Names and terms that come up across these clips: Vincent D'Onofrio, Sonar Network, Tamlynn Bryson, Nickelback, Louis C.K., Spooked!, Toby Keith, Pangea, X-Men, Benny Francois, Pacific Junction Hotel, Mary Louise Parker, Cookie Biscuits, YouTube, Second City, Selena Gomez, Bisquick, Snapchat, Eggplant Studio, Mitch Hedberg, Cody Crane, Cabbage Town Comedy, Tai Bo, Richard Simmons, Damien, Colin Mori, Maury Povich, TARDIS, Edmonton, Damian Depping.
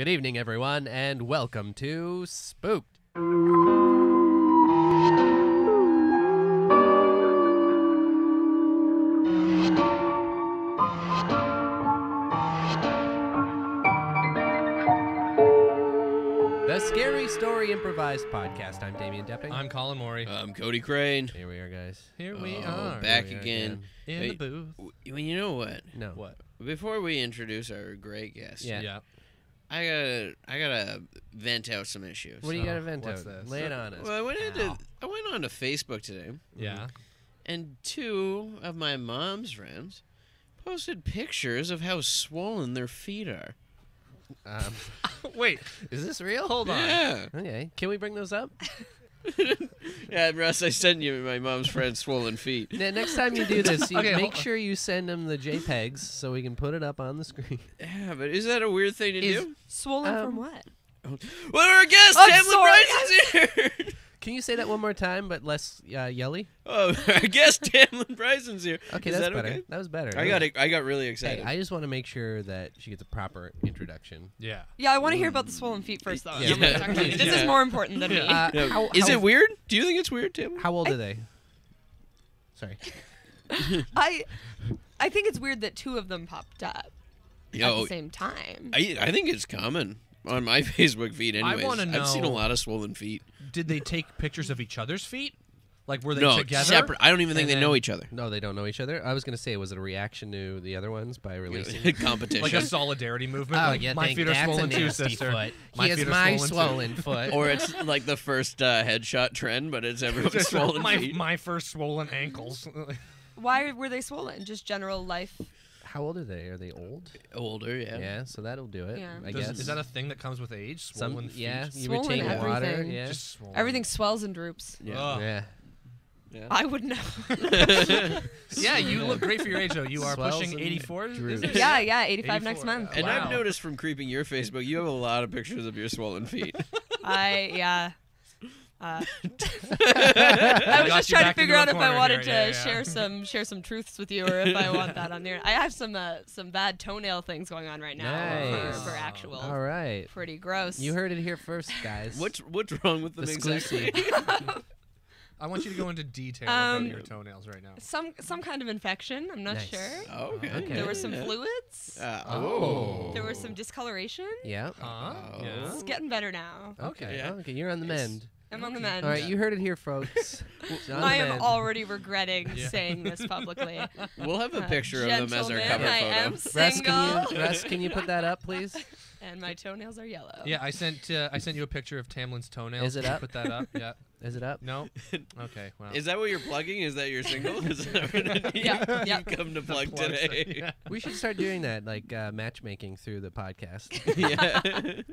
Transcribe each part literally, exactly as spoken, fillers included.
Good evening, everyone, and welcome to Spooked. The Scary Story Improvised Podcast. I'm Damian Depping. I'm Colin Mori. I'm Cody Crane. Here we are, guys. Here we oh, are. Back we again. Are again. In Wait, the booth. Well, you know what? No. What? Before we introduce our great guest, yeah. yeah. I gotta, I gotta vent out some issues. What do you oh, gotta vent out? This? Lay it on us. Well, I went into, I went on to Facebook today. Yeah. And two of my mom's friends posted pictures of how swollen their feet are. Um, wait, is this real? Hold on. Yeah. Okay. Can we bring those up? Yeah, Russ, I sent you my mom's friend's swollen feet. Now, next time you do this, you okay, make sure you send them the JPEGs so we can put it up on the screen. Yeah, but is that a weird thing to is do? Swollen um, from what? Oh. Well, our guest, Tamlynn Bryson, is here! Can you say that one more time, but less uh, yelly? Oh, our guest, Tamlynn Bryson's here. Okay, is that's that better. Okay? That was better. I got, I got really excited. Hey, I just want to make sure that she gets a proper introduction. Yeah. Yeah, I want to hear about the swollen feet first, though. Yeah. Yeah. Yeah. This yeah. is more important than yeah. me. Uh, no. how, is how, it weird? Do you think it's weird, Tamlynn? How old I, are they? Sorry. I, I think it's weird that two of them popped up Yo, at the same time. I, I think it's common. On my Facebook feed, anyways. I want to know. I've seen a lot of swollen feet. Did they take pictures of each other's feet? Like, were they no, together? Separate. I don't even think and they know each other. No, they don't know each other. I was going to say, was it a reaction to the other ones by releasing? Competition. Like a solidarity movement? Oh, like, yeah, my feet are swollen too, sister. Foot. My he feet is are my swollen, swollen foot. Or it's like the first uh, headshot trend, but it's everyone's swollen my, feet. My first swollen ankles. Why were they swollen? Just general life? How old are they? Are they old? Older, yeah. Yeah, so that'll do it, yeah. I Does, guess. Is that a thing that comes with age? Swollen Some, feet? Yeah, you swollen retain everything. Water. Yeah. Just swollen. Everything swells and droops. Yeah. Oh. yeah. yeah. I would know. Yeah, you look great for your age, though. You are swells pushing eighty-four? Yeah, yeah, eighty-five eighty-four next month. And wow. I've noticed from creeping your Facebook, you have a lot of pictures of your swollen feet. I, yeah. Uh, I was just trying to figure out if I wanted here, to yeah, yeah. share some share some truths with you, or if I want that on there. I have some uh, some bad toenail things going on right now nice. for, for actual. All right, pretty gross. You heard it here first, guys. what's what's wrong with them exactly? I want you to go into detail um, about your toenails right now. Some some kind of infection. I'm not nice. sure. Oh, okay. okay. There were some fluids. Uh, oh. There was some discoloration. Yeah. Uh, oh. yeah. It's getting better now. Okay. Yeah. Okay. You're on the mend. I'm on the mend. All right, you heard it here, folks. I am mend. already regretting yeah. saying this publicly. We'll have a picture uh, of them as our cover I photo. I am single. Russ, can you, Russ, can you put that up, please? And my toenails are yellow. Yeah, I sent uh, I sent you a picture of Tamlynn's toenails. Is it up? Put that up. Yeah. Is it up? No. Okay. Well. Is that what you're plugging? Is that you're single? Is that what yeah. Yep. you come to plug today? Yeah. We should start doing that, like uh, matchmaking through the podcast. Yeah.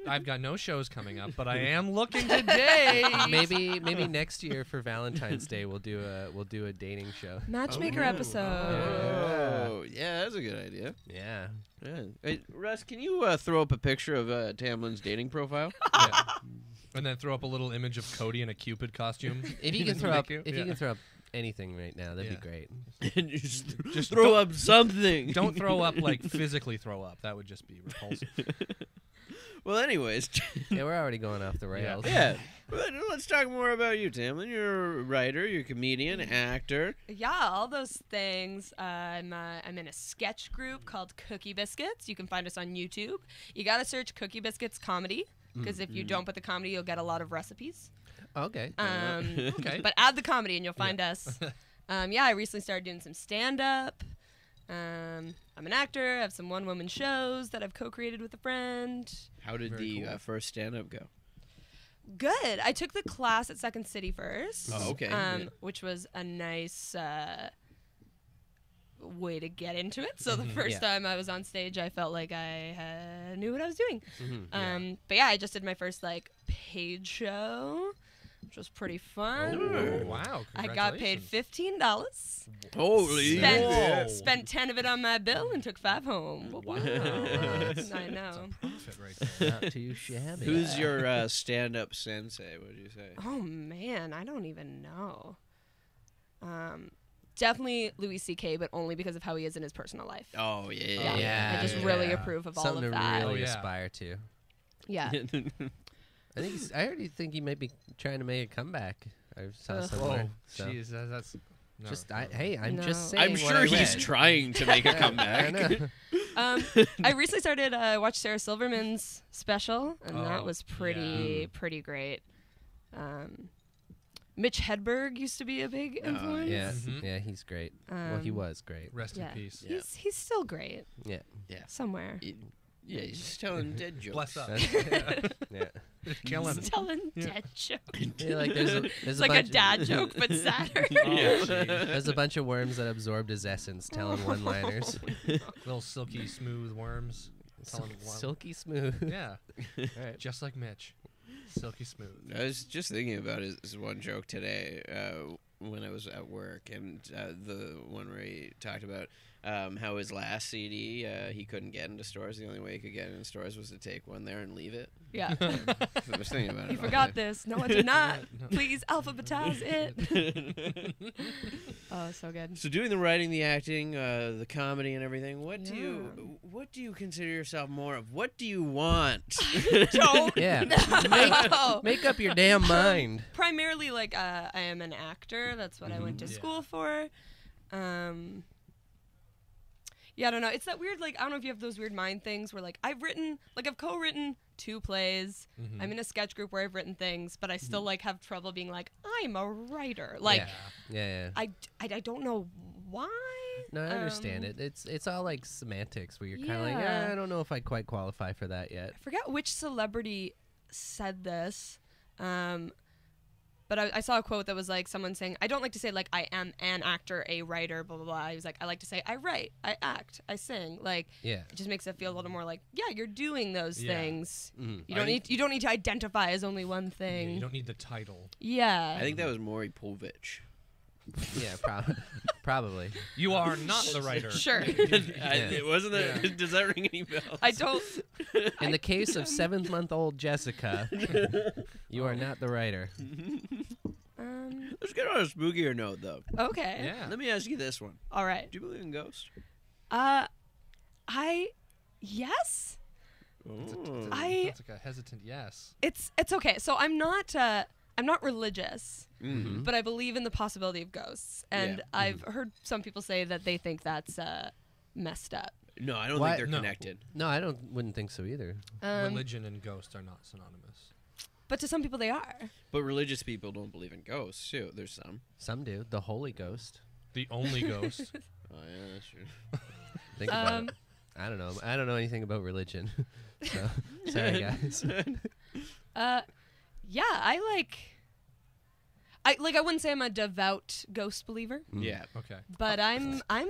I've got no shows coming up, but I am looking today. maybe maybe next year for Valentine's Day we'll do a we'll do a dating show. Matchmaker oh, no. episode. Oh yeah. yeah, that's a good idea. Yeah. yeah. Hey, Russ, can you uh, throw up a picture of uh, Tamlynn's dating profile? Yeah. And then throw up a little image of Cody in a Cupid costume. If you can throw up, if yeah. you can throw up anything right now, that'd yeah. be great. And you just, just throw up something. Don't throw up like physically throw up. That would just be repulsive. Well, anyways, yeah, we're already going off the rails. Yeah, yeah. But let's talk more about you, Tamlynn. You're a writer, you're a comedian, actor. Yeah, all those things. Uh, I'm uh, I'm in a sketch group called Cookie Biscuits. You can find us on YouTube. You gotta search Cookie Biscuits Comedy. Because if you mm. don't put the comedy, you'll get a lot of recipes. Okay. Um, okay. But add the comedy and you'll find yeah. us. Um, yeah, I recently started doing some stand-up. Um, I'm an actor. I have some one-woman shows that I've co-created with a friend. How did Very the cool. uh, first stand-up go? Good. I took the class at Second City first. Oh, okay. Um, yeah. Which was a nice... Uh, way to get into it. So mm-hmm, the first yeah. time I was on stage, I felt like I uh, knew what I was doing. Mm-hmm, um, yeah. But yeah, I just did my first like paid show, which was pretty fun. Ooh, wow! I got paid fifteen dollars. Holy! Spent, yeah. spent ten of it on my bill and took five home. Wow! Wow. That's, I know. That's a profit right there. Not too shabby. Who's yeah. your uh, stand-up sensei? What do you say? Oh man, I don't even know. Um. Definitely Louis C K, but only because of how he is in his personal life. Oh, yeah. Yeah. yeah I just yeah. really approve of Something all of that. Something to really yeah. aspire to. Yeah. I think he's, I already think he might be trying to make a comeback. I saw uh, somewhere. Jeez, so. that's no, just I, hey, I'm no. just saying. I'm sure what I he's read. trying to make a comeback. I, um, I recently started uh, watching Sarah Silverman's special, and oh, that was pretty yeah. pretty great. Um, Mitch Hedberg used to be a big influence. Uh, yeah, mm-hmm. yeah, he's great. Um, well, he was great. Rest yeah. in peace. Yeah. He's he's still great. Yeah, yeah. Somewhere. It, Yeah, he's just telling dead jokes. Bless up. yeah. Killing he's telling yeah. dead jokes. Yeah, like there's a, there's a like bunch a dad joke, but sadder. Oh, there's a bunch of worms that absorbed his essence, telling one-liners. Little silky smooth worms. Telling Sil one silky smooth. Yeah. Right. Just like Mitch. Silky smooth. I was just thinking about his, his one joke today uh, when I was at work, and uh, the one where he talked about Um, how his last C D uh, he couldn't get into stores. The only way he could get into stores was to take one there and leave it. Yeah. I was thinking about it. You forgot this. No, I did not. No. Please alphabetize it. Oh, so good. So doing the writing, the acting, uh, the comedy, and everything. What yeah. do you What do you consider yourself more of? What do you want? Don't. Yeah. No. Make, make up your damn mind. Primarily, like uh, I am an actor. That's what mm-hmm. I went to yeah. school for. Um. Yeah, I don't know. It's that weird, like, I don't know if you have those weird mind things where, like, I've written, like, I've co-written two plays. Mm-hmm. I'm in a sketch group where I've written things, but I still, like, have trouble being like, I'm a writer. Like, yeah, yeah, yeah. I, I, I don't know why. No, I understand um, it. It's it's all, like, semantics where you're kind of yeah. like, eh, I don't know if I quite qualify for that yet. I forget which celebrity said this, um, but I, I saw a quote that was like someone saying, I don't like to say like I am an actor, a writer, blah, blah, blah. He was like, I like to say I write, I act, I sing. Like, yeah. it just makes it feel a little more like, yeah, you're doing those yeah. things. Mm. You don't I need you don't need to identify as only one thing. Yeah, you don't need the title. Yeah. I think that was Maury Povich. Yeah, prob probably. You are not the writer. Sure. yeah. I, wasn't that, yeah. Does that ring any bells? I don't. In the case of seventh-month-old Jessica, you are not the writer. Um, Let's get on a spookier note, though. Okay. Yeah. Let me ask you this one. All right. Do you believe in ghosts? Uh, I, yes. That's a, that's a, I. That's like a hesitant yes. It's it's okay. So I'm not. Uh, I'm not religious, mm-hmm. but I believe in the possibility of ghosts. And yeah. I've mm-hmm. heard some people say that they think that's uh, messed up. No, I don't what? think they're no. connected. No, I don't. wouldn't think so either. Um, Religion and ghosts are not synonymous. But to some people they are. But religious people don't believe in ghosts, too. There's some. Some do. The Holy Ghost. The only ghost. Oh, yeah, that's true. Think um, about it. I don't know. I don't know anything about religion. So, sorry, guys. uh... Yeah, I like. I like. I wouldn't say I'm a devout ghost believer. Mm. Yeah. Okay. But I'm. I'm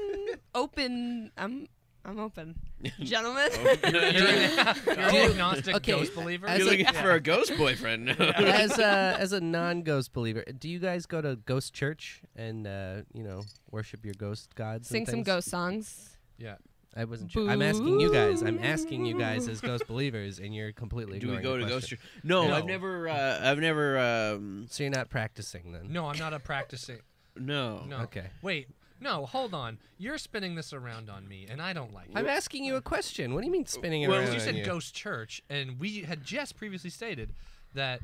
open. I'm. I'm open. Gentlemen. Open. You're an agnostic okay. ghost believer. As You're looking yeah. for a ghost boyfriend. No. As a as a non-ghost believer, do you guys go to ghost church and uh, you know, worship your ghost gods? Sing and some ghost songs. Yeah. I wasn't sure. I'm asking you guys. I'm asking you guys as ghost believers, and you're completely. Do we go to ghost church? No, no, I've never. Uh, I've never. Um, so you're not practicing then? No, I'm not a practicing. No. No. Okay. Wait. No, hold on. You're spinning this around on me, and I don't like it. I'm asking you a question. What do you mean spinning it well, around? Well, you said on you? ghost church, and we had just previously stated that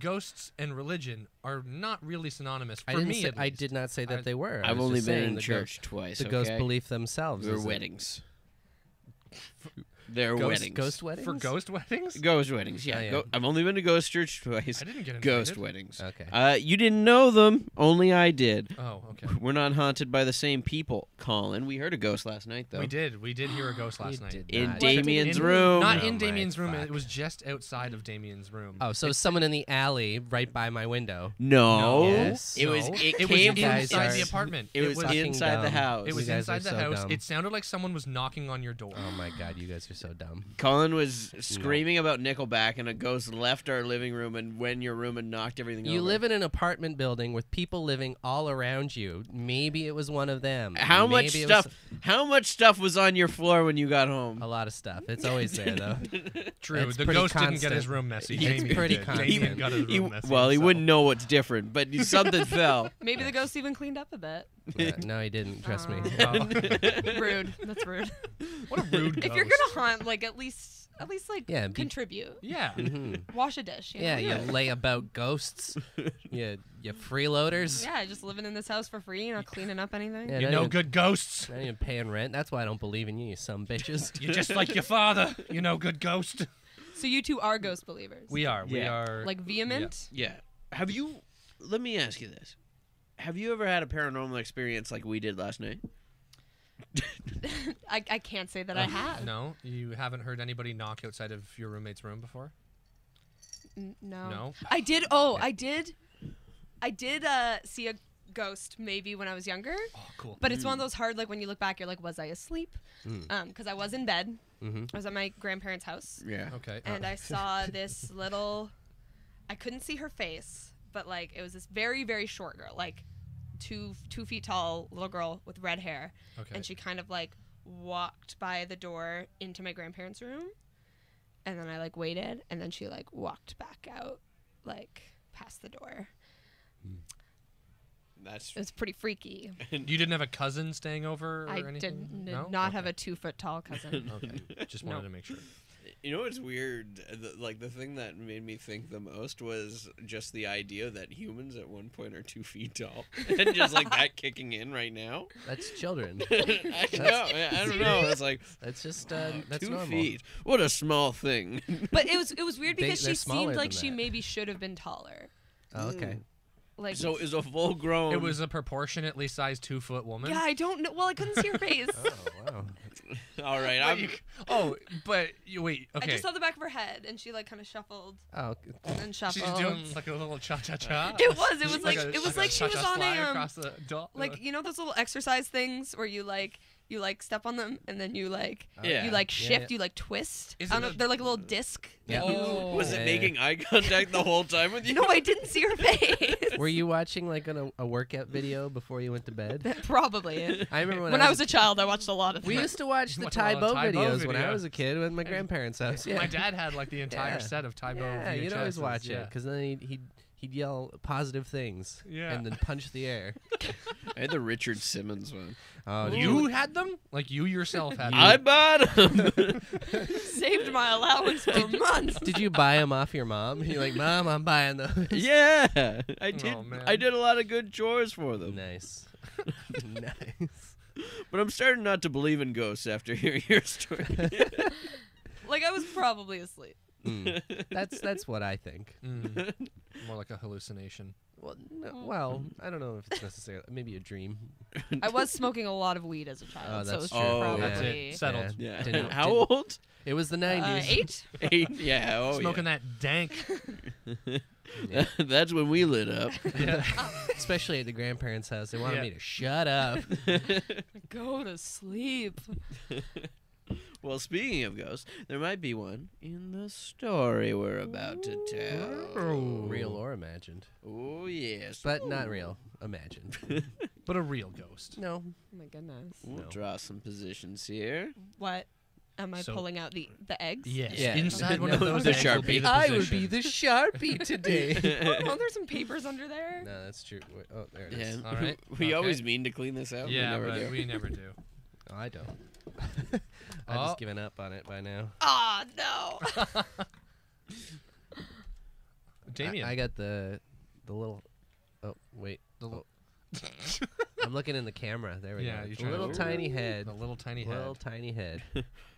ghosts and religion are not really synonymous for I me. Say, I did not say that I, they were. I've only been in church go, twice. The okay? ghost belief themselves. They're weddings. They're ghost, weddings. Ghost weddings. For ghost weddings. Ghost weddings. Yeah. Oh, yeah. Go I've only been to ghost church twice. I didn't get invited. Ghost weddings. Okay. Uh, you didn't know them. Only I did. Oh, okay. We're not haunted by the same people, Colin. We heard a ghost last night, though. We did. We did hear a ghost last night. In Damian's in, room. Not in oh, Damian's room. Fuck. It was just outside of Damian's room. Oh, so it's someone in the alley right by my window. No. no. Yes. It was. It, it came was inside the apartment. It, it was, was inside dumb. the house. It was inside the so house. Dumb. It sounded like someone was knocking on your door. Oh my God, you guys are so dumb. Colin was screaming no. about Nickelback, and a ghost left our living room and went in your room and knocked everything you over. You live in an apartment building with people living all around you. Maybe it was one of them. How Maybe much stuff How much stuff was on your floor when you got home? A lot of stuff. It's always there, though. True. It's the ghost constant. didn't get his room messy. It's Jamie pretty did. constant. Jamie got his room he, messy well, himself. He wouldn't know what's different, but something fell. Maybe the ghost even cleaned up a bit. Yeah, no, he didn't. Trust uh, me. Oh. Rude. That's rude. What a rude ghost. If you're going to haunt, like, at least at least like yeah, contribute. Be, yeah. Mm-hmm. Wash a dish. You yeah, know? yeah, you lay about ghosts. you, you freeloaders. Yeah, just living in this house for free, you're not cleaning up anything. Yeah, you're no even, good ghosts. Not even paying rent. That's why I don't believe in you, you some bitches. You're just like your father. You're no good ghost. So you two are ghost believers. We are. We yeah. are. Like vehement? Yeah. yeah. Have you, let me ask you this. Have you ever had a paranormal experience like we did last night? I, I can't say that uh, I have. No, you haven't heard anybody knock outside of your roommate's room before? N no. No? I did. Oh, I did. I did uh, see a ghost maybe when I was younger. Oh, cool. But mm. it's one of those hard, like when you look back, you're like, was I asleep? Mm. Um, because I was in bed. Mm-hmm. I was at my grandparents' house. Yeah. Okay. And uh. I saw this little, I couldn't see her face, but like it was this very, very short girl, like two two feet tall little girl with red hair. Okay. And she kind of like walked by the door into my grandparents' room, and then I like waited, and then she like walked back out like past the door. Mm. That's it was pretty freaky. And you didn't have a cousin staying over or I anything? I did no? not okay. have a two foot tall cousin. Okay. Just wanted no. to make sure. You know what's weird? The, like the thing that made me think the most was just the idea that humans at one point are two feet tall, and just like that kicking in right now. That's children. I that's, know. I don't know. It's like that's just uh, wow, that's two normal. feet. What a small thing. But it was it was weird because they, she seemed like she that. maybe should have been taller. Oh, okay. Mm. Like, so is a full grown. It was a proportionately sized two foot woman. Yeah, I don't know. Well, I couldn't see her face. Oh wow. All right. I'm... You... Oh, but you, wait. Okay. I just saw the back of her head, and she like kind of shuffled. Oh. And then shuffled. She's doing like a little cha cha cha. It was. It was like, like a, it was like, like she was on a um, across the doll. Like you know those little exercise things where you like. You like step on them and then you like uh, yeah. you like shift, yeah, yeah. you like twist. Is I don't know, they're like a little disc. Yeah. Oh. Was it making eye contact the whole time with you? No, I didn't see her face. Were you watching like an, a workout video before you went to bed? Probably. I remember when, when I, was, I was a child, I watched a lot of. We them. used to watch the Tai Bo videos video. when I was a kid at my grandparents' house. Yeah. My dad had like the entire yeah. set of Tai Bo. Yeah, you'd always watch yeah. it because then he'd. he'd He'd yell positive things yeah. and then punch the air. I had the Richard Simmons one. Uh, you you had them? Like you yourself had them. I bought them. Saved my allowance for months. Did you buy them off your mom? You're like, Mom, I'm buying those. Yeah. I did, oh, I did a lot of good chores for them. Nice. Nice. But I'm starting not to believe in ghosts after hearing your story. Like I was probably asleep. Mm. That's that's what I think. Mm. More like a hallucination. Well, no, well, I don't know if it's necessarily maybe a dream. I was smoking a lot of weed as a child, oh, so it's true. Oh, probably. That's it. Settled. Yeah. Yeah. How didn't, old? It was the nineties. Uh, eight. Eight. Yeah. Oh, smoking yeah. that dank. Yeah. That's when we lit up. Yeah. Especially at the grandparents' house, they wanted yeah. me to shut up, go to sleep. Well, speaking of ghosts, there might be one in the story we're about to tell. Ooh. Real or imagined. Oh, yes. But Ooh. not real. Imagined. But a real ghost. No. Oh, my goodness. We'll no. draw some positions here. What? Am I so, pulling out the, the eggs? Yes. Yeah. Inside one no, of those the eggs Sharpie. Will be the I would be the Sharpie today. Oh, oh, there's some papers under there. No, that's true. Wait, oh, there it yeah. is. All right. We okay. always mean to clean this out. Yeah, we never do. We never do. Oh, I don't. I've oh. just given up on it by now. Oh, no. Damian. I, I got the the little... Oh, wait. The little... I'm looking in the camera. There we yeah, go. The little tiny head. The little tiny head. Little tiny head.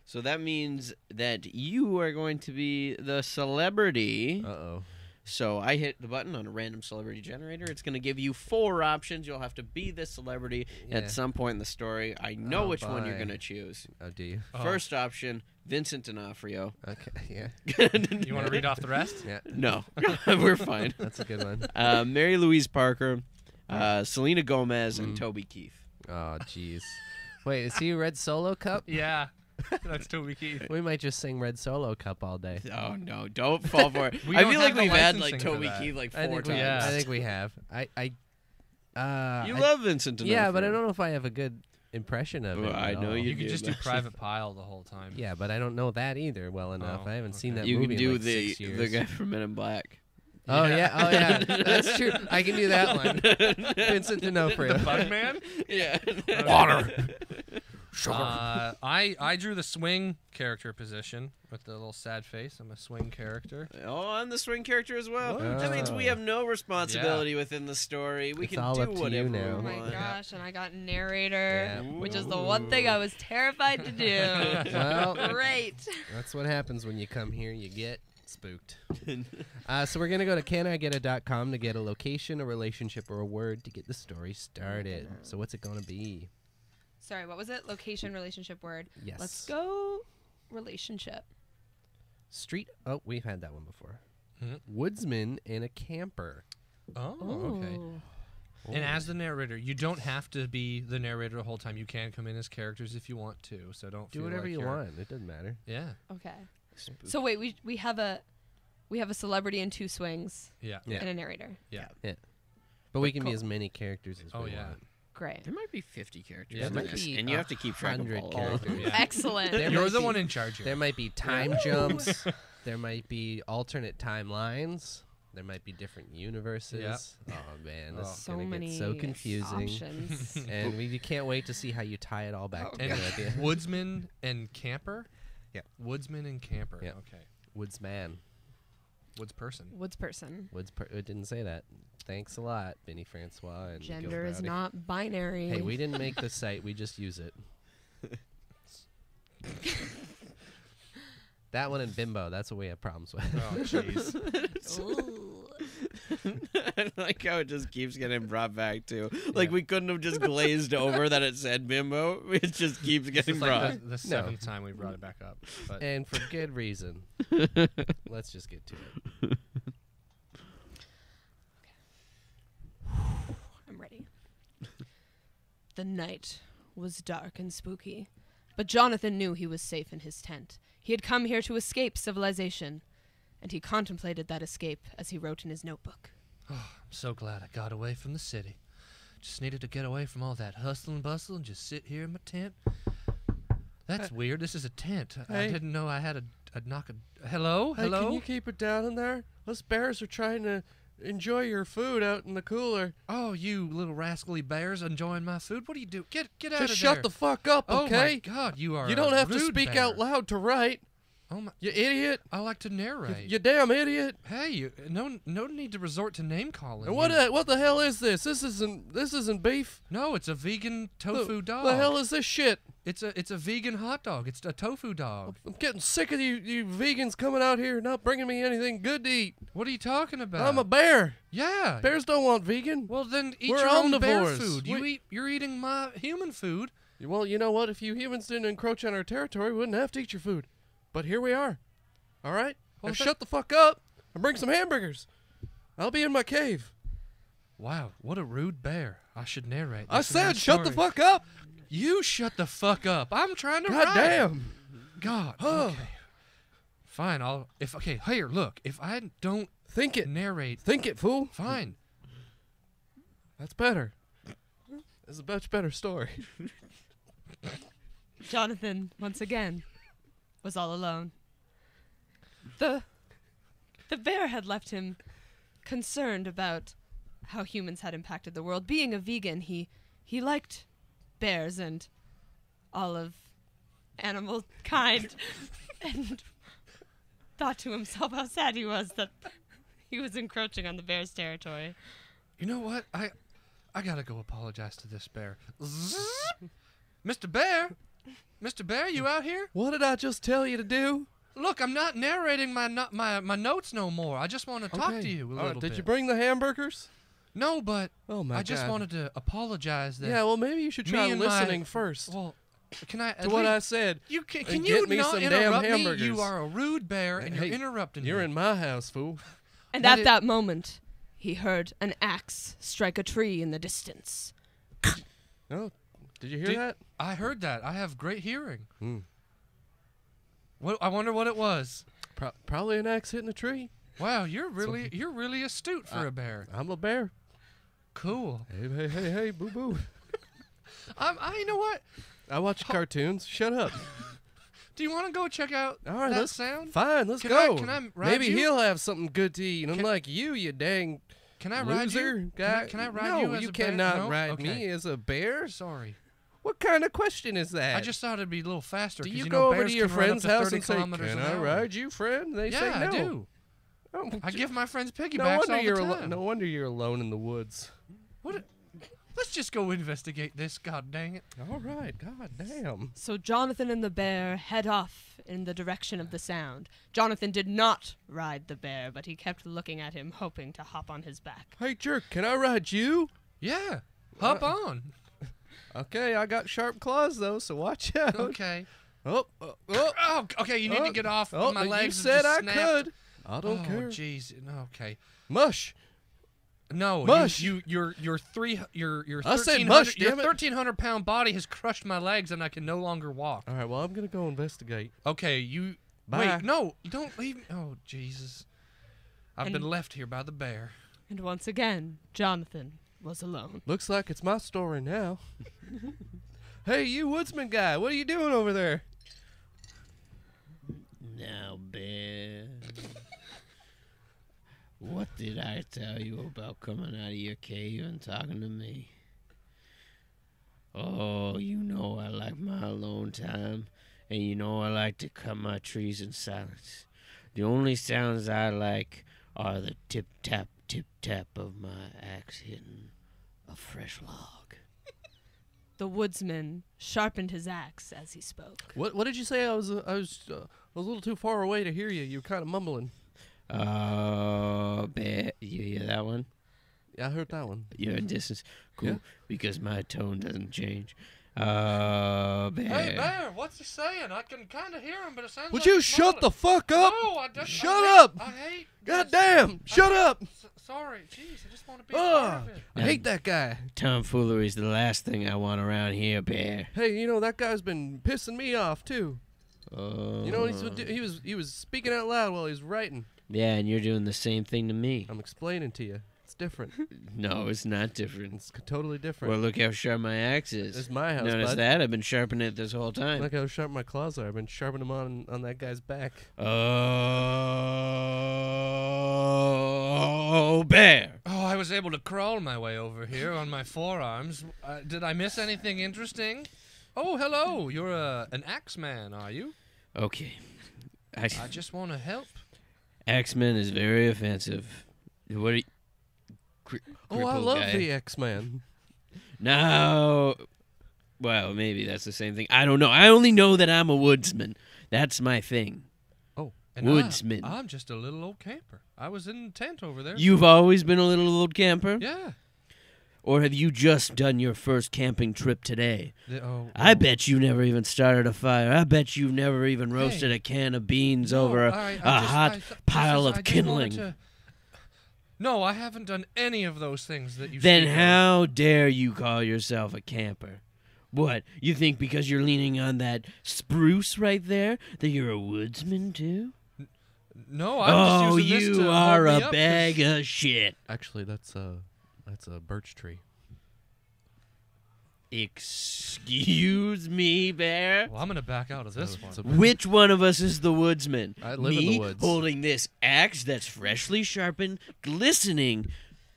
So that means that you are going to be the celebrity. Uh-oh. So I hit the button on a random celebrity generator. It's going to give you four options. You'll have to be this celebrity yeah. at some point in the story. I know oh, which bye. one you're going to choose. Oh, do you? Oh. First option, Vincent D'Onofrio. Okay, yeah. You want to read off the rest? Yeah. No, we're fine. That's a good one. Uh, Mary Louise Parker, uh, Selena Gomez, mm. and Toby Keith. Oh, jeez. Wait, is he Red Solo Cup? Yeah. That's Toby Keith. We might just sing Red Solo Cup all day. Oh no, don't fall for it. I feel like we've had like Toby Keith like four I times. We, yeah. I think we have. I, I uh You I, love Vincent D'Onofrio. Yeah, but I don't know if I have a good impression of well, him. I know all. you. You could just do Private Pile the whole time. Yeah, but I don't know that either well enough. Oh, I haven't okay. seen that you movie. You can do in, like, the six years. the guy from Men in Black. Oh yeah. yeah, oh yeah, that's true. I can do that one. Vincent D'Onofrio. The Bug Man? Yeah. Water. Sure. Uh, I I drew the swing character position with the little sad face. I'm a swing character. Oh, I'm the swing character as well. Oh. That means we have no responsibility yeah. within the story. We it's can all do up whatever. To you now. Oh my gosh! And I got narrator, yeah. which is the one thing I was terrified to do. Well, great. That's what happens when you come here. You get spooked. uh, so we're gonna go to can I get a dot com to get a location, a relationship, or a word to get the story started. So what's it gonna be? Sorry, what was it? Location, relationship, word. Yes. Let's go relationship. Street. Oh, we've had that one before. Mm-hmm. Woodsman and a camper. Oh, Ooh. okay. Ooh. And as the narrator, you don't have to be the narrator the whole time. You can come in as characters if you want to. So don't do feel whatever like you want. It doesn't matter. Yeah. Okay. Spook. So wait, we we have a we have a celebrity and two swings. Yeah. yeah. And a narrator. Yeah. yeah. yeah. But, but we can be as many characters as oh, we yeah. want. Great. There might be fifty characters. Yeah, there might be and you have to keep track of all characters. Yeah. Excellent. There You're the be, one in charge here. There might be time jumps. There might be alternate timelines. There might be different universes. Yep. Oh, man. This oh. is going to so get so confusing. And we, we can't wait to see how you tie it all back oh. together. And Woodsman and camper? Yeah. Woodsman and camper. Yep. Okay. Woodsman. Woods person. Woods person. Woods per it didn't say that. Thanks a lot, Benny Francois. And Gender is not binary. Hey, we didn't make the site. We just use it. That one and bimbo. That's what we have problems with. Oh, jeez. Like how it just keeps getting brought back to. Like yeah. we couldn't have just glazed over that it said bimbo. It just keeps getting brought. Like the, the seventh no. time we brought it back up. But. And for good reason. Let's just get to it. Okay. I'm ready. The night was dark and spooky, but Jonathan knew he was safe in his tent. He had come here to escape civilization, and he contemplated that escape as he wrote in his notebook. Oh, I'm so glad I got away from the city. Just needed to get away from all that hustle and bustle and just sit here in my tent. That's uh, weird. This is a tent. Hey. I didn't know I had a, I'd knock a... Hello? Hey, hello? Can you keep it down in there? Us bears are trying to enjoy your food out in the cooler. Oh, you little rascally bears enjoying my food? What do you do? Get get out Just of there. Just shut the fuck up, okay? Oh, my God, you are You don't a have rude to speak bear. out loud to write. Oh my, you idiot. I like to narrate. You, you damn idiot. Hey, you, no no need to resort to name-calling. What uh, what the hell is this? This isn't this isn't beef. No, it's a vegan tofu the, dog. The hell is this shit? It's a it's a vegan hot dog. It's a tofu dog. I'm getting sick of you you vegans coming out here and not bringing me anything good to eat. What are you talking about? I'm a bear. Yeah. Bears don't want vegan. Well, then eat We're your own omnivores. bear food. You we, eat you're eating my human food. Well, you know what? If you humans didn't encroach on our territory, we wouldn't have to eat your food. But here we are. All right? Well, now shut the fuck up and bring some hamburgers. I'll be in my cave. Wow, what a rude bear. I should narrate. I said shut the fuck up. You shut the fuck up. I'm trying to write. God damn. God. Oh. Okay. Fine, I'll... If Okay, here, look. If I don't think it, narrate... Think it, fool. Fine. That's better. That's a much better story. Jonathan, once again... was all alone. The the bear had left him concerned about how humans had impacted the world. Being a vegan, he he liked bears and all of animal kind and thought to himself how sad he was that he was encroaching on the bear's territory. You know what? I I gotta go apologize to this bear. Mister Bear! Mister Bear, you out here? What did I just tell you to do? Look, I'm not narrating my no my my notes no more. I just want to talk okay. to you a All little right, did bit. Did you bring the hamburgers? No, but oh my I God. just wanted to apologize that. Yeah, well, maybe you should try listening my, first. Well, can I to what I said? You can, can you get me not some interrupt damn hamburgers? Me? You are a rude bear, and hey, you're interrupting you're me. You're in my house, fool. And at that moment, he heard an axe strike a tree in the distance. Oh. Did you hear Did, that? I heard that. I have great hearing. Mm. What? I wonder what it was. Pro probably an axe hitting a tree. Wow, you're really so, you're really astute for I, a bear. I'm a bear. Cool. Hey, hey, hey, hey, boo, boo. I'm, I, you know what? I watch oh. cartoons. Shut up. Do you want to go check out All right, that let's, sound? Fine, let's can go. I, can I ride Maybe you? he'll have something good to eat. And can, unlike you, you dang. Can I loser ride you? Guy. Can I, can I ride no, you? As you a cannot bear? No? ride okay. me as a bear. Sorry. What kind of question is that? I just thought it'd be a little faster. Do you, you go know, over to your friend's house and say, "Can an I ride you, friend?" They yeah, say no. I do. Oh, I give my friends piggybacks no all the time. No wonder you're alone in the woods. What? A Let's just go investigate this, god dang it. All right, god damn. So Jonathan and the bear head off in the direction of the sound. Jonathan did not ride the bear, but he kept looking at him, hoping to hop on his back. Hey, jerk, can I ride you? Yeah, hop uh, on. Okay, I got sharp claws, though, so watch out. Okay. Oh, oh, oh. oh okay, you need oh, to get off. Oh, my legs you said I snapped. could. I don't oh, care. Oh, jeez. Okay. Mush. No, mush. You, you, your your three your your thirteen hundred pound body has crushed my legs and I can no longer walk. All right, well I'm gonna go investigate. Okay, you Bye. wait. No, don't leave me. Oh Jesus, I've and, been left here by the bear. And once again, Jonathan was alone. Looks like it's my story now. Hey, you woodsman guy, what are you doing over there? Now, Ben. What did I tell you about coming out of your cave and talking to me? Oh, you know I like my alone time, and you know I like to cut my trees in silence. The only sounds I like are the tip-tap, tip-tap of my axe hitting a fresh log. The woodsman sharpened his axe as he spoke. What, what did you say? I was, uh, I, was, uh, I was a little too far away to hear you. You were kind of mumbling. Oh, bet you hear that one? Yeah, I heard that one. You're a distance. Cool, yeah. Because my tone doesn't change. Oh, bear. Hey, bear, what's he saying? I can kind of hear him, but it sounds Would like you shut smaller. the fuck up? No, I don't. Shut I hate, up. I hate. God damn, shut hate, up. So, sorry, jeez, I just want to be oh, I hate that guy. Tomfoolery's the last thing I want around here, bear. Hey, you know, that guy's been pissing me off, too. Oh. You know what he's been doing? He was, he was speaking out loud while he was writing. Yeah, and you're doing the same thing to me. I'm explaining to you. It's different. No, it's not different. It's totally different. Well, look how sharp my axe is. It's my house, Notice bud. that? I've been sharpening it this whole time. Look how sharp my claws are. I've been sharpening them on, on that guy's back. Oh, bear. Oh, I was able to crawl my way over here on my forearms. Uh, did I miss anything interesting? Oh, hello. You're uh, an axe man, are you? Okay. I, I just want to help. X-Men is very offensive. What are you... Cri oh, I love guy. the X-Men. No. Well, maybe that's the same thing. I don't know. I only know that I'm a woodsman. That's my thing. Oh. And woodsman. I, I'm just a little old camper. I was in the tent over there. You've always been a little old camper? Yeah. Or have you just done your first camping trip today? The, oh, I oh. bet you never even started a fire. I bet you've never even roasted hey. a can of beans no, over a, I, I a just, hot pile just, of I kindling. To... No, I haven't done any of those things that you Then how of. dare you call yourself a camper? What, you think because you're leaning on that spruce right there that you're a woodsman too? N no, I'm oh, just using this to Oh, you are a up, bag cause... of shit. Actually, that's... Uh... That's a birch tree. Excuse me, bear? Well, I'm going to back out of this so, one. Which one of us is the woodsman? I live me in the woods. Holding this axe that's freshly sharpened, glistening,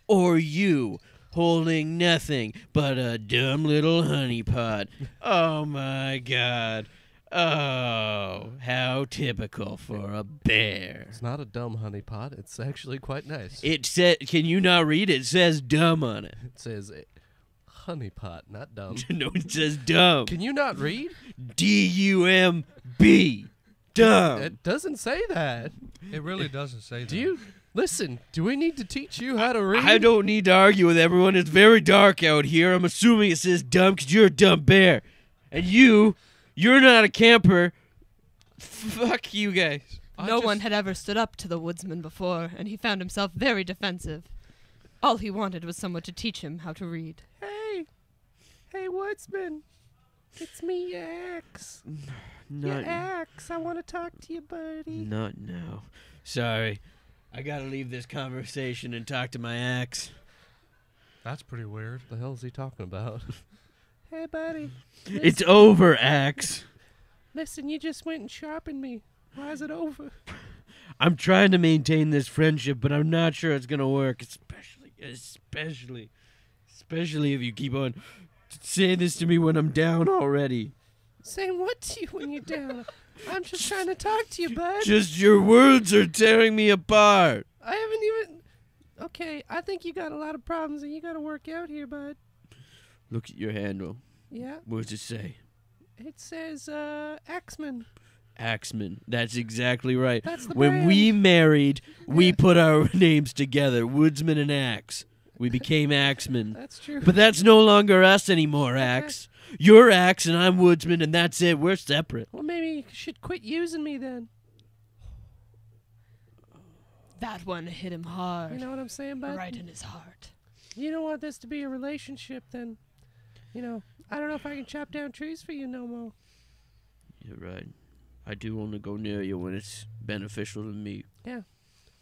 or you holding nothing but a dumb little honey pot. Oh, my God. Oh, how typical for a bear. It's not a dumb honey pot. It's actually quite nice. It said, can you not read it? It says dumb on it. It says honey pot, not dumb. No, it says dumb. Can you not read? D U M B. Dumb. It doesn't say that. It really doesn't say that. Do you? Listen, do we need to teach you how to read? I don't need to argue with everyone. It's very dark out here. I'm assuming it says dumb because you're a dumb bear. And you... You're not a camper. Fuck you guys. I no one had ever stood up to the woodsman before, and he found himself very defensive. All he wanted was someone to teach him how to read. Hey. Hey, woodsman. It's me, your axe. Not your axe. I want to talk to you, buddy. Not now. Sorry. I got to leave this conversation and talk to my axe. That's pretty weird. What the hell is he talking about? Hey, buddy. Listen. It's over, axe. Listen, you just went and sharpened me. Why is it over? I'm trying to maintain this friendship, but I'm not sure it's going to work, especially, especially, especially if you keep on say this to me when I'm down already. Saying what to you when you're down? I'm just trying to talk to you, bud. Just your words are tearing me apart. I haven't even... Okay, I think you got a lot of problems and you got to work out here, bud. Look at your handle. Yeah? What does it say? It says, uh, Axeman. Axeman. That's exactly right. That's the brand. When we married, we yeah. put our names together, Woodsman and Axe. We became Axeman. That's true. But that's no longer us anymore, Axe. Okay. You're Axe and I'm Woodsman and that's it. We're separate. Well, maybe you should quit using me then. That one hit him hard. You know what I'm saying, bud? Right in his heart. You don't want this to be a relationship then. You know, I don't know if I can chop down trees for you no more. You're right. I do want to go near you when it's beneficial to me. Yeah.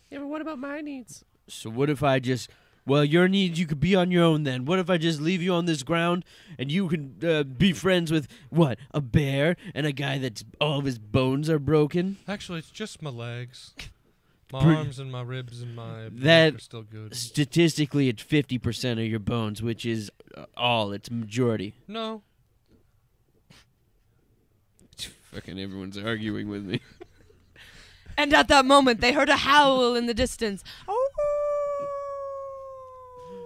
Yeah, but what about my needs? So what if I just... Well, your needs, you could be on your own then. What if I just leave you on this ground and you can uh, be friends with, what, a bear and a guy that's all of his bones are broken? Actually, it's just my legs. My arms and my ribs and my back are still good. Statistically, it's fifty percent of your bones, which is all. It's majority. No. Fucking everyone's arguing with me. And at that moment, they heard a howl in the distance. Oh,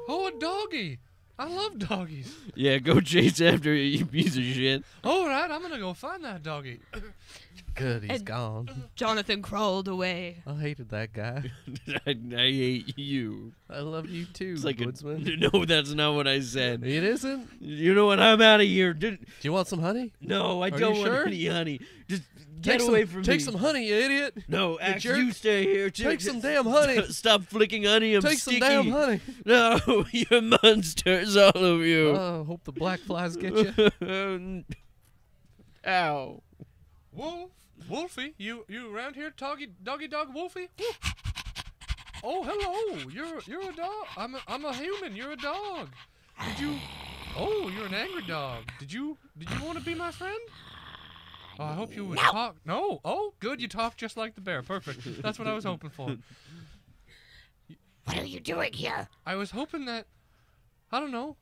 oh, a doggy. I love doggies. Yeah, go chase after it, you piece of shit. All right, I'm going to go find that doggy. Good, he's and gone. Jonathan crawled away. I hated that guy. I, I hate you. I love you too, it's like Woodsman. A, no, that's not what I said. It isn't? You know what? I'm out of here. Did, Do you want some honey? No, I Are don't want sure? any honey. Just get take away some, from take me. Take some honey, you idiot. No, Axe, you stay here. Take, take some damn honey. St stop flicking honey. I'm take sticky. Take some damn honey. No, you're monsters, all of you. Oh, uh, hope the black flies get you. Ow. Whoa. Wolfie, you you around here, doggy doggy dog Wolfie? Woof. Oh, hello. You're you're a dog. I'm a, I'm a human. You're a dog. Did you? Oh, you're an angry dog. Did you did you want to be my friend? Oh, I hope you would no. talk. No. Oh, good. You talk just like the bear. Perfect. That's what I was hoping for. What are you doing here? I was hoping that I don't know.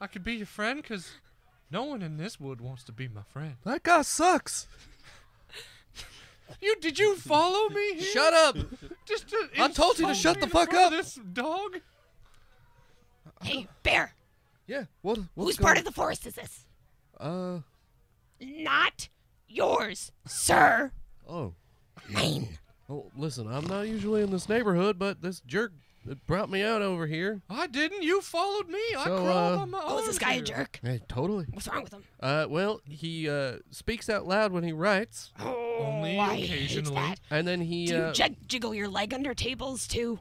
I could be your friend because no one in this wood wants to be my friend. That guy sucks. You did you follow me? Here? Shut up! Just to I told you to shut the fuck up. This dog. Hey, bear. Yeah. What? Whose part of the forest is this? Uh. Not yours, sir. Oh. Mine. Oh, listen. I'm not usually in this neighborhood, but this jerk brought me out over here. I didn't. You followed me. So, I crawled uh, on my own. Oh, is this guy here. a jerk? Yeah, totally. What's wrong with him? Uh, well, he uh speaks out loud when he writes. Oh. Only Why occasionally. That. And then he. Do you uh, j jiggle your leg under tables too?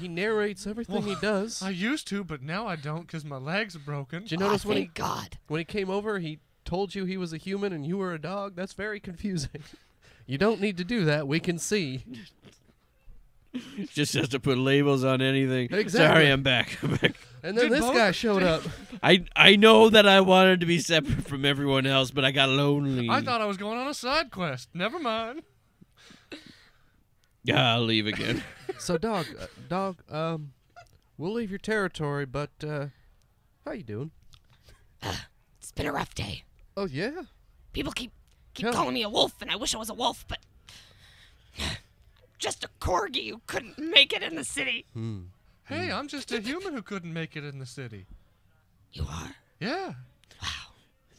He narrates everything well, he does. I used to, but now I don't because my legs are broken. Did you notice oh, when he God. when he came over, he told you he was a human and you were a dog? That's very confusing. You don't need to do that. We can see. Just has to put labels on anything. Exactly. Sorry, I'm back. I'm back. And then did this guy showed up. I I know that I wanted to be separate from everyone else, but I got lonely. I thought I was going on a side quest. Never mind. Yeah, I'll leave again. So, dog, uh, dog, um, we'll leave your territory, but uh, how you doing? Uh, it's been a rough day. Oh yeah. People keep keep Tell calling me a wolf, and I wish I was a wolf, but. Just a corgi who couldn't make it in the city. Hmm. Hey, I'm just a human who couldn't make it in the city. You are? Yeah. Wow.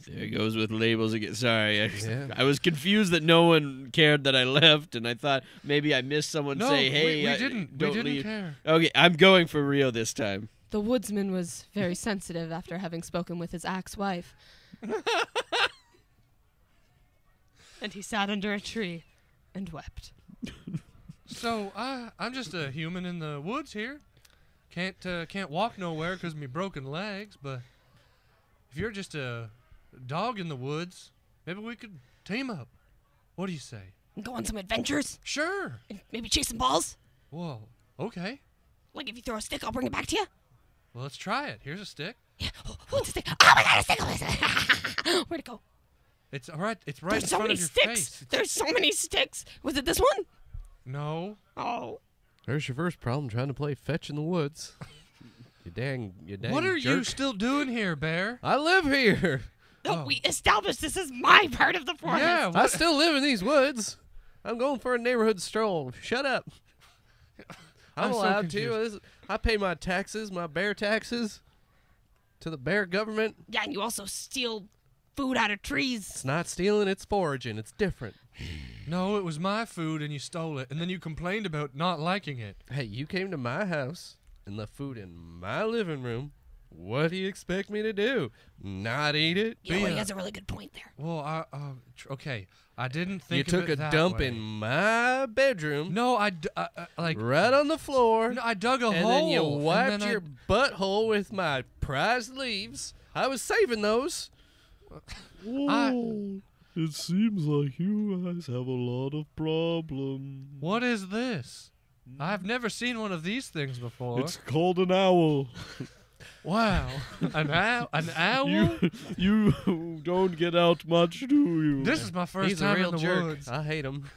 There it goes with labels again. Sorry. I, yeah. I was confused that no one cared that I left, and I thought maybe I missed someone no, say, hey, we, we I didn't. Don't we didn't leave. care. Okay, I'm going for real this time. The woodsman was very sensitive after having spoken with his axe wife. And he sat under a tree and wept. So I I'm just a human in the woods here, can't uh, can't walk nowhere because of me broken legs. But if you're just a dog in the woods, maybe we could team up. What do you say? Go on some adventures. Sure. And maybe chase some balls. Whoa. Okay. Like if you throw a stick, I'll bring it back to you. Well, let's try it. Here's a stick. Yeah. Oh, oh, it's a stick. Oh my God, a stick! Where'd it go? It's all right. It's right There's in so front many of your sticks. Face. There's it's so many sticks. Was it this one? No. Oh. There's your first problem trying to play fetch in the woods. You dang, you dang What are jerk. you still doing here, Bear? I live here. No, oh. we established this is my part of the forest. Yeah, what? I still live in these woods. I'm going for a neighborhood stroll. Shut up. I'm, I'm allowed so to. This, I pay my taxes, my bear taxes, to the bear government. Yeah, and you also steal food out of trees. It's not stealing, it's foraging. It's different. No, it was my food and you stole it, and then you complained about not liking it. Hey, you came to my house and left food in my living room. What do you expect me to do? Not eat it? Yeah, well, he has a really good point there. Well, I, uh, tr okay, I didn't think you of took it a dump way. in my bedroom. No, I, d I uh, like right on the floor. No, I dug a and hole. And then you wiped and then your I... butthole with my prized leaves. I was saving those. Whoa, I... It seems like you guys have a lot of problems. What is this? I've never seen one of these things before. It's called an owl. Wow, an owl! An owl! You, you don't get out much, do you? This is my first He's time a real in the jerk. woods. I hate him.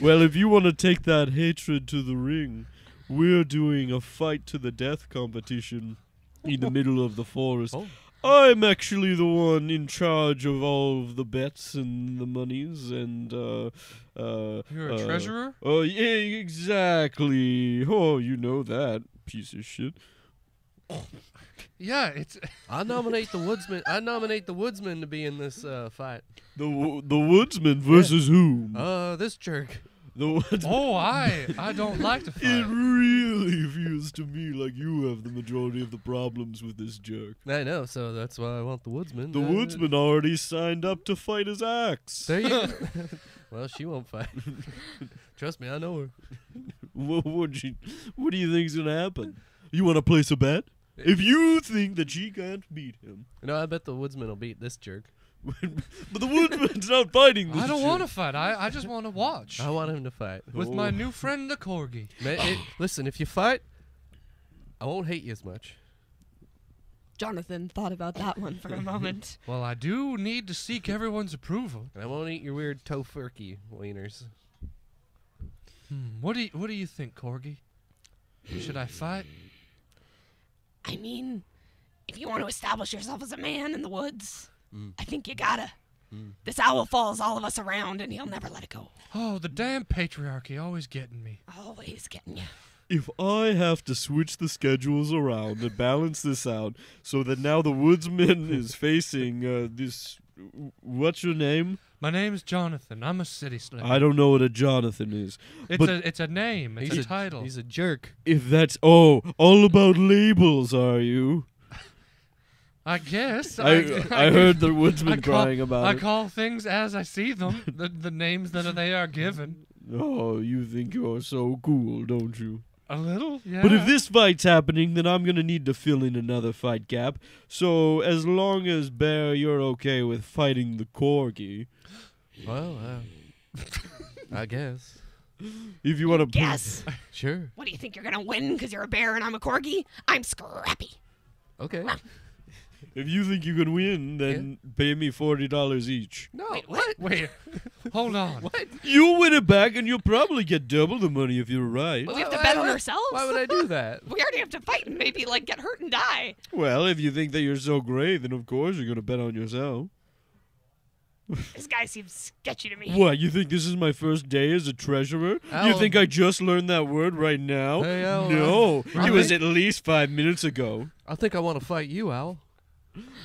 Well, if you want to take that hatred to the ring, we're doing a fight to the death competition in the middle of the forest. Oh. I'm actually the one in charge of all of the bets and the monies and, uh... uh You're a uh, treasurer? Oh, uh, yeah, exactly. Oh, you know that, piece of shit. Yeah, it's. I nominate the woodsman. I nominate the woodsman to be in this uh, fight. The w the woodsman versus yeah. whom? Uh, this jerk. The woodsman. Oh, I I don't like to fight. It really feels to me like you have the majority of the problems with this jerk. I know, so that's why I want the woodsman. The I woodsman would. already signed up to fight his axe. There you go. Well, she won't fight. Trust me, I know her. What would she? What do you think's gonna happen? You want to place a bet? If you think that she can't beat him. No, I bet the woodsman will beat this jerk. But the woodsman's not fighting this jerk. I don't want to fight. I, I just want to watch. I want him to fight. With oh. my new friend, the corgi. Man, it, listen, if you fight, I won't hate you as much. Jonathan thought about that one for a moment. Well, I do need to seek everyone's approval. And I won't eat your weird tofurkey wieners. Hmm, what, do you, what do you think, corgi? Should I fight? I mean, if you want to establish yourself as a man in the woods, mm. I think you gotta. Mm. This owl follows all of us around, and he'll never let it go. Oh, the damn patriarchy always getting me. Always getting you. If I have to switch the schedules around and balance this out so that now the woodsman is facing uh, this... What's your name? My name's Jonathan. I'm a city slicker. I don't know what a Jonathan is. It's but a it's a name. It's a, a title. He's a jerk. If that's oh, all about labels, are you? I guess. I I, I heard the woodsman call, crying about I it. I call things as I see them. the the names that they are given. Oh, you think you're so cool, don't you? A little, yeah. But if this fight's happening, then I'm going to need to fill in another fight gap. So as long as, Bear, you're okay with fighting the corgi. Well, uh, I guess. If you want to... Guess? Sure. What, do you think you're going to win because you're a bear and I'm a corgi? I'm scrappy. Okay. If you think you can win, then yeah. pay me forty dollars each. No, wait, what? Wait, hold on. What? You win it back, and you'll probably get double the money if you're right. Well, we have to why, bet why, on ourselves? Why would I do that? We already have to fight and maybe, like, get hurt and die. Well, if you think that you're so great, then of course you're going to bet on yourself. This guy seems sketchy to me. What, you think this is my first day as a treasurer? Owl. You think I just learned that word right now? Hey, Owl, no, right? It was at least five minutes ago. I think I want to fight you, Owl.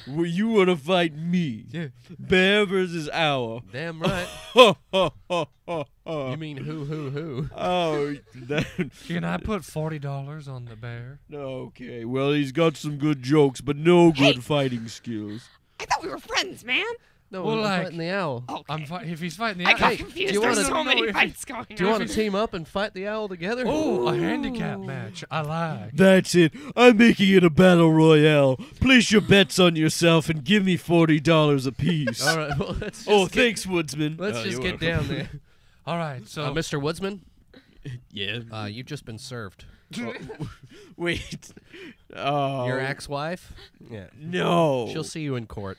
Well, you want to fight me? Yeah. Bear versus owl. Damn right. You mean who, who, who? Oh, that. Can I put forty dollars on the bear? Okay, well, he's got some good jokes, but no hey. good fighting skills. I thought we were friends, man. No, well, we're like, fighting the owl. Okay. I'm fi if he's fighting the owl. I got hey, confused. There's wanna, so many fights going on. Do you want to team up and fight the owl together? Oh, a handicap match. I like. That's it. I'm making it a battle royale. Place your bets on yourself and give me forty dollars a piece. All right. Well, let's just oh, get, thanks, Woodsman. Let's uh, just get down there. All right. So, uh, Mister Woodsman? Yeah? Uh, you've just been served. Oh, wait. Oh. Your ex-wife? Yeah. No. She'll see you in court.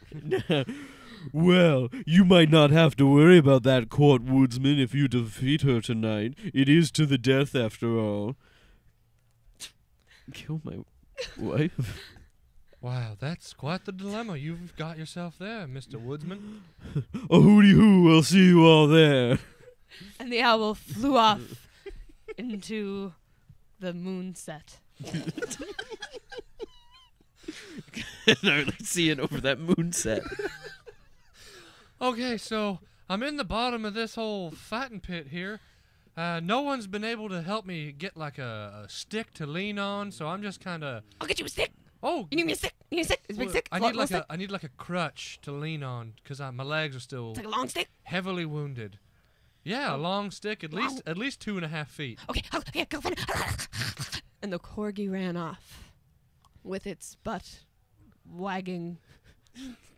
Well, you might not have to worry about that court, Woodsman, if you defeat her tonight. It is to the death, after all. Kill my... wife. Wow, that's quite the dilemma you've got yourself there, Mister Woodsman. A hooty-hoo, we'll see you all there. And the owl flew off into the moonset. I was seeing over that moonset. Okay, so I'm in the bottom of this whole fighting pit here. Uh, no one's been able to help me get like a, a stick to lean on, so I'm just kind of... I'll get you a stick. Oh, you need me a stick? You need a stick? It's a big stick? I need like a, I need like a crutch to lean on because my legs are still... It's like a long stick? Heavily wounded. Yeah, a long stick, at least at least two and a half feet. Okay, okay, go find it. And the corgi ran off with its butt wagging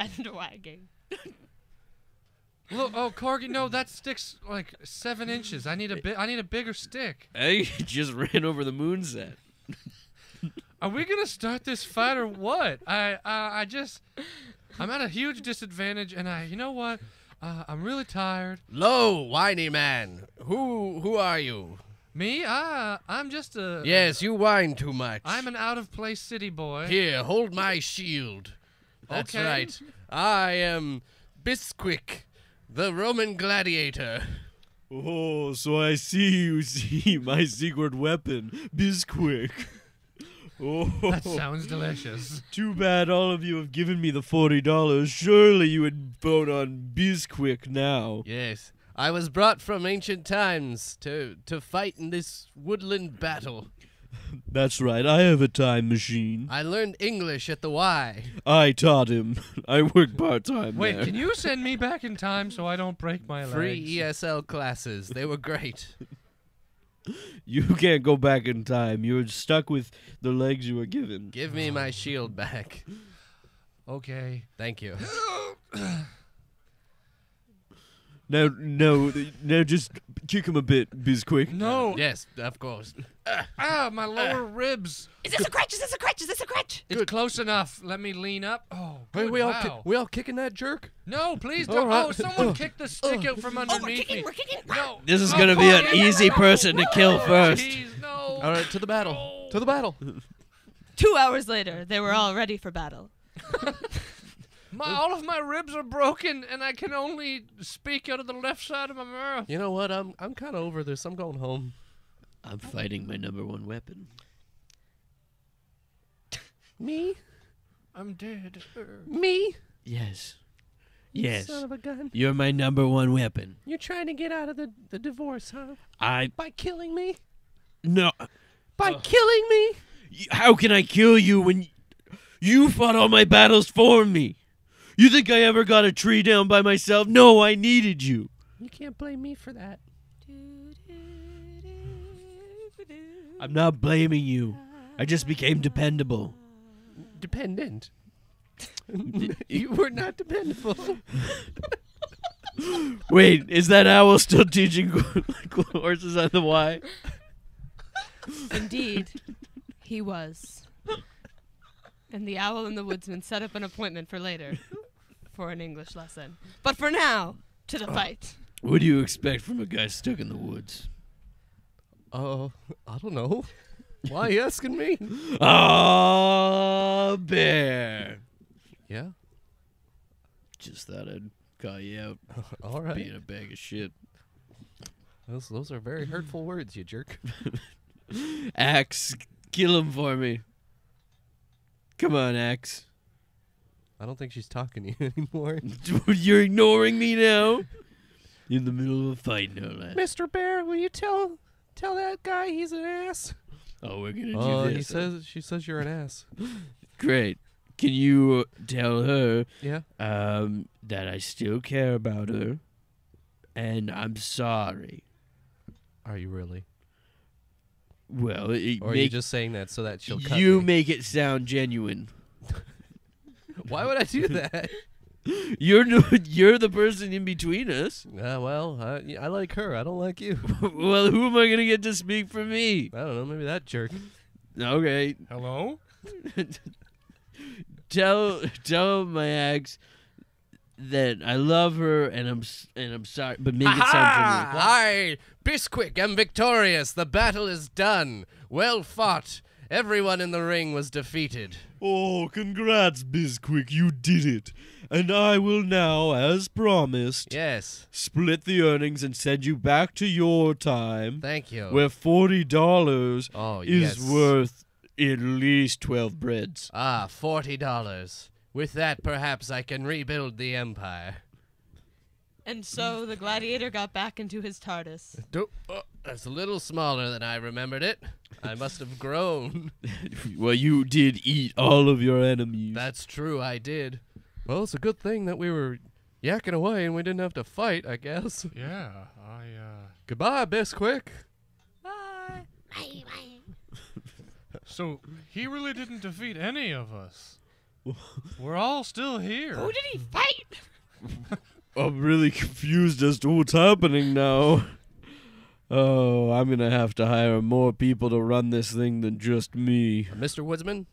and wagging. Look, oh, corgi, no, that stick's like seven inches. I need a bit. I need a bigger stick. I just ran over the moonset. Are we gonna start this fight or what? I, uh, I just, I'm at a huge disadvantage, and I, you know what? Uh, I'm really tired. Lo, whiny man. Who, who are you? Me? Ah, I'm just a. Yes, you whine too much. I'm an out-of-place city boy. Here, hold my shield. That's okay. Right. I am Bisquick, the Roman gladiator. Oh, so I see you see my secret weapon, Bisquick. Oh, that sounds delicious. Too bad all of you have given me the forty dollars. Surely you would vote on Bisquick now. Yes. I was brought from ancient times to, to fight in this woodland battle. That's right. I have a time machine. I learned English at the Y. I taught him. I work part-time. Wait, there. Can you send me back in time so I don't break my legs? Free E S L classes. They were great. You can't go back in time. You're stuck with the legs you were given. Give me my shield back. Okay. Thank you. No, no, no, just kick him a bit, Bisquick. No. Yes, of course. Uh, ah, my lower uh, ribs. Is this a crutch? Is this a crutch? Is this a crutch? It's good. Close enough. Let me lean up. Oh, good, we, we, wow. all we all kicking that jerk? No, please don't. Right. Oh, someone oh. kicked the stick oh. out from underneath oh, we're kicking, me. We're kicking. No. This is oh, going to be an easy person to kill first. Jeez, no. All right, to the battle. No. To the battle. Two hours later, they were all ready for battle. My, all of my ribs are broken, and I can only speak out of the left side of my mouth. You know what? I'm I'm kind of over this. I'm going home. I'm fighting my number one weapon. Me? I'm dead. Me? Yes. You yes. Son of a gun. You're my number one weapon. You're trying to get out of the, the divorce, huh? I... By killing me? No. By uh, killing me? How can I kill you when you fought all my battles for me? You think I ever got a tree down by myself? No, I needed you. You can't blame me for that. I'm not blaming you. I just became dependable. Dependent? You were not dependable. Wait, is that owl still teaching horses on the Y? Indeed, he was. And the owl and the woodsman set up an appointment for later for an English lesson. But for now, to the fight. Uh, what do you expect from a guy stuck in the woods? Uh, I don't know. Why are you asking me? Ah, uh, bear. Yeah? Just thought I'd call you out. Uh, all right. Being a bag of shit. Those, those are very hurtful words, you jerk. Axe, kill him for me. Come on, Axe. I don't think she's talking to you anymore. You're ignoring me now? In the middle of a fight, no less. Mister Bear, will you tell tell that guy he's an ass? Oh, we're gonna oh, do this. He says, she says you're an ass. Great. Can you tell her yeah. um, that I still care about her and I'm sorry? Are you really? Well, it or are you just saying that so that she'll cut you me? Make it sound genuine. Why would I do that? You're no, you're the person in between us. Uh, well, I, I like her. I don't like you. Well, who am I gonna get to speak for me? I don't know. Maybe that jerk. Okay. Hello. tell tell my ex that I love her and I'm and I'm sorry, but make Aha! it sound genuine. Hi. Bisquick, I'm victorious. The battle is done. Well fought. Everyone in the ring was defeated. Oh, congrats, Bizquick, you did it. And I will now, as promised, yes, split the earnings and send you back to your time. Thank you. Where forty dollars oh, is yes. worth at least twelve breads. Ah, forty dollars. With that, perhaps I can rebuild the empire. And so the gladiator got back into his TARDIS. Oh, that's a little smaller than I remembered it. I must have grown. Well, you did eat all of your enemies. That's true, I did. Well, it's a good thing that we were yakking away and we didn't have to fight, I guess. Yeah, I, uh... Goodbye, Bisquick. Bye. Bye, bye. So, he really didn't defeat any of us. We're all still here. Who did he fight? I'm really confused as to what's happening now. Oh, I'm going to have to hire more people to run this thing than just me. Uh, Mister Woodsman,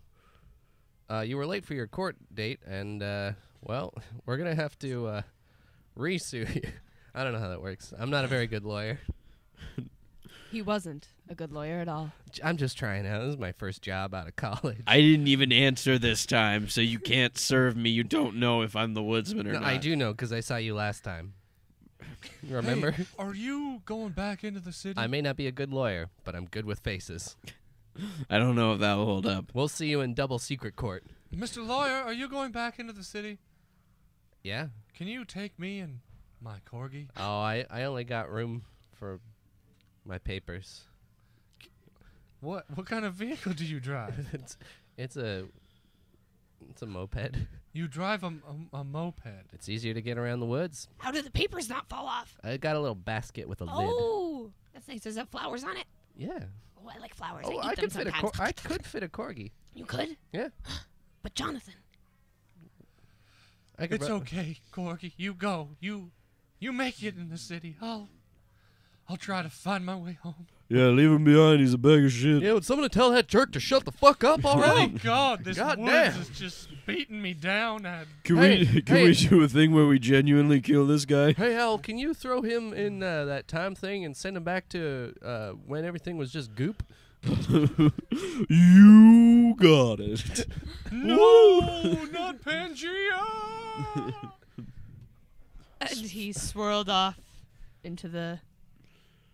uh, you were late for your court date, and, uh, well, we're going to have to uh, re-sue you. I don't know how that works. I'm not a very good lawyer. He wasn't a good lawyer at all. I'm just trying out. This is my first job out of college. I didn't even answer this time, so you can't serve me. You don't know if I'm the woodsman or no, not. I do know, because I saw you last time. Remember? Hey, are you going back into the city? I may not be a good lawyer, but I'm good with faces. I don't know if that will hold up. We'll see you in double secret court. Mister Lawyer, are you going back into the city? Yeah. Can you take me and my corgi? Oh, I, I only got room for my papers. What what kind of vehicle do you drive? it's it's a it's a moped. You drive a, a, a moped. It's easier to get around the woods. How do the papers not fall off? I got a little basket with a oh, lid. Oh, that's nice. Does it have flowers on it? Yeah. Oh, I like flowers. Oh, I, eat I them could sometimes. fit a cor I could fit a corgi. You could? Yeah. But Jonathan, I could it's okay, corgi. You go. You you make it in the city. I'll I'll try to find my way home. Yeah, leave him behind. He's a bag of shit. Yeah, would someone tell that jerk to shut the fuck up already? Oh, God. This God woods damn. is just beating me down. I'd can hey, we can hey. we do a thing where we genuinely kill this guy? Hey, Al, can you throw him in uh, that time thing and send him back to uh, when everything was just goop? You got it. No, not Pangea! And he swirled off into the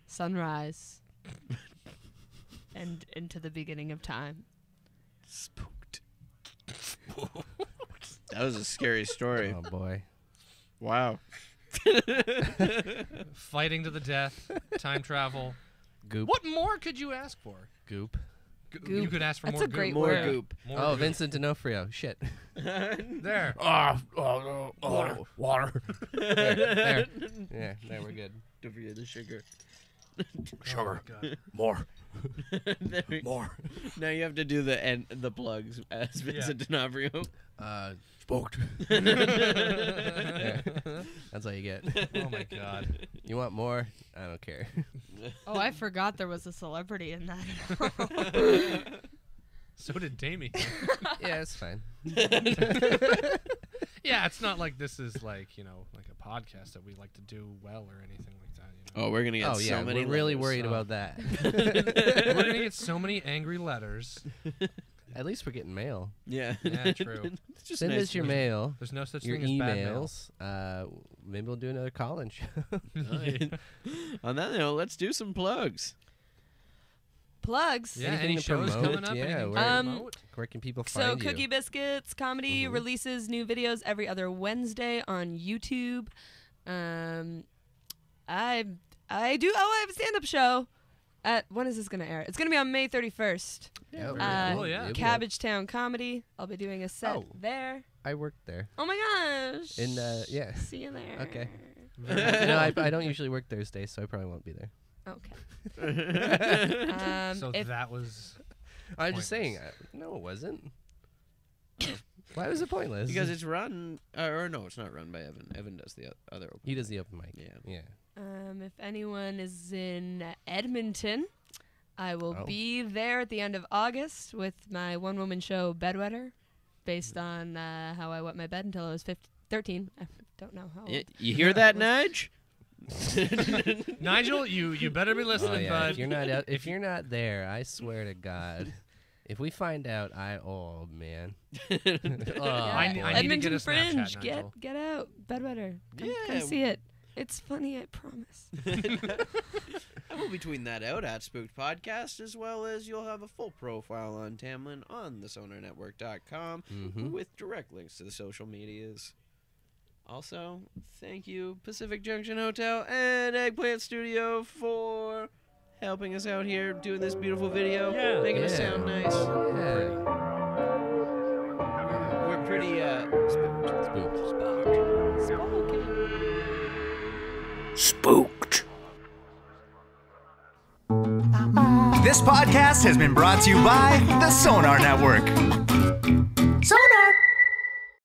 sunrise and into the beginning of time. Spooked. That was a scary story. Oh, boy. Wow. Fighting to the death, time travel. Goop. What more could you ask for? Goop. Go goop. You could ask for That's more a goop. Great more word. goop. More oh, goop. Vincent D'Onofrio. Shit. There. Oh, oh, oh, oh. Water. Water. There. There. Yeah, there, we're good. Don't forget the sugar. Sugar, oh more, more. Now you have to do the and the plugs as Vincent yeah. D'Onofrio. Uh, Spooked. That's all you get. Oh my God! You want more? I don't care. Oh, I forgot there was a celebrity in that. So did Damien. Yeah, it's fine. Yeah, it's not like this is like you know like a podcast that we like to do well or anything like that. You know? Oh, we're gonna get oh, so yeah, many. We're really worried so. about that. We're gonna get so many angry letters. At least we're getting mail. Yeah, yeah, true. Just Send nice us your news. mail. There's no such your thing as emails. bad mail. Uh, maybe we'll do another Colin show. Right. On that note, let's do some plugs. Plugs. Yeah, anything any shows promote? coming up? Yeah, where, um, where can people find so you? So Cookie Biscuits Comedy mm-hmm. releases new videos every other Wednesday on YouTube. Um, I I do oh I have a stand-up show. At when is this gonna air? It's gonna be on May thirty-first. Yeah, uh, cool, yeah. Cabbage Town Comedy. I'll be doing a set oh, there. I worked there. Oh my gosh. And uh, yeah. See you there. Okay. No, I, I don't usually work Thursday, so I probably won't be there. Okay. um, so that was. I'm pointless. just saying. Uh, no, it wasn't. Why was it pointless? Because it's run, uh, or no, it's not run by Evan. Evan does the other. Open he does mic. the open mic. Yeah, yeah. Um, if anyone is in Edmonton, I will oh. be there at the end of August with my one-woman show Bedwetter, based on uh, how I wet my bed until I was fifteen, thirteen. I don't know how. It, you hear that, Nudge? Nigel, you you better be listening, oh, yeah. bud. If you're not out, if you're not there, I swear to God, If we find out, I oh man, oh, yeah. I, I need to get a Fringe. Snapchat. Get Nigel. Get out, bedwetter. Come, yeah, come see it. It's funny, I promise. And we'll be tweeting that out at Spooked Podcast, as well as you'll have a full profile on Tamlynn on the sonar network dot com mm-hmm. with direct links to the social medias. Also, thank you, Pacific Junction Hotel and Eggplant Studio for helping us out here, doing this beautiful video, yeah. making yeah. us sound nice. Yeah. We're pretty uh, spooked. Spooked. Spooked. Spooked. Spooked. This podcast has been brought to you by the Sonar Network.